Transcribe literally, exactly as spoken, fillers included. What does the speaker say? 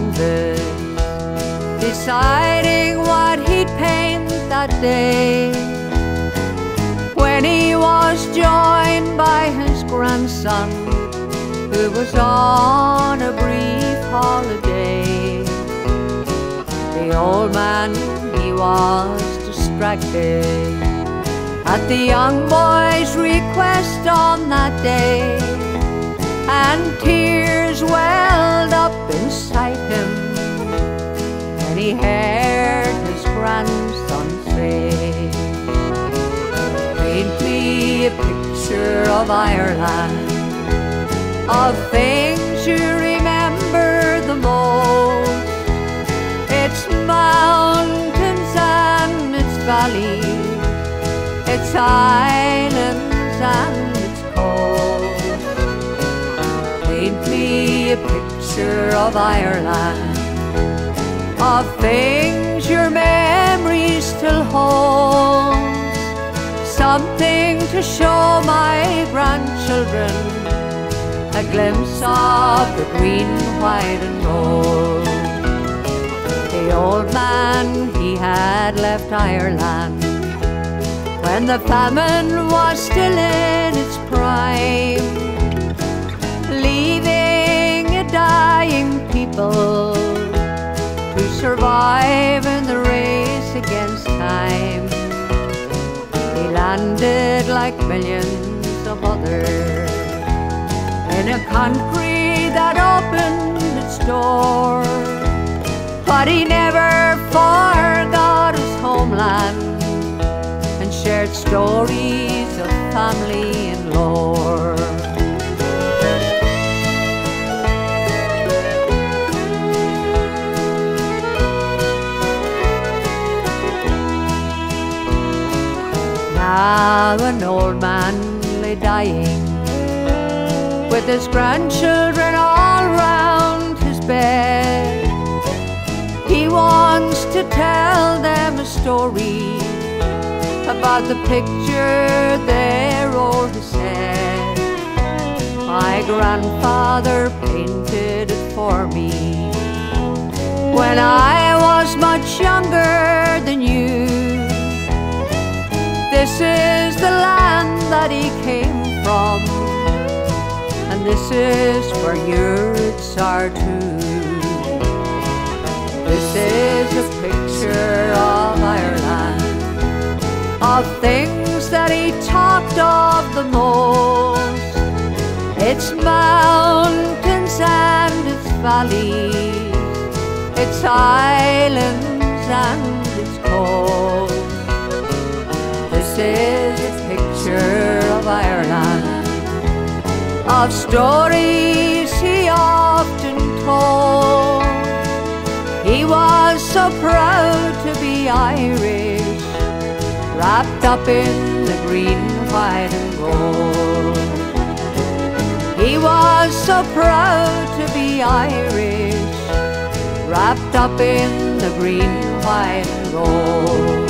canvas, deciding what he'd paint that day, when he was joined by his grandson, who was on a brief holiday. The old man, he was distracted at the young boy's request on that day, and tears welled up inside him when he heard his grandson say, "Paint me a picture of Ireland, of things you remember the most, its mountains and its valleys, its islands and its coast. Paint me a picture of Ireland, of things your memory still holds, something to show my grandchildren, a glimpse of the green, white and gold." The old man, he had left Ireland when the famine was still in its prime, leaving a dying people to survive in the race against time. He landed like millions of others in a country that opened its door, but he never forgot his homeland, shared stories of family and lore. Now an old man lay dying, with his grandchildren all round his bed. He wants to tell them a story about the picture their older said. "My grandfather painted it for me when I was much younger than you. This is the land that he came from, and this is where your roots are too. This is a picture of Ireland, of things that he talked of the most, its mountains and its valleys, its islands and its coast. This is a picture of Ireland, of stories he often told. He was so proud to be Irish, wrapped up in the green, white and gold. He was so proud to be Irish, wrapped up in the green, white and gold."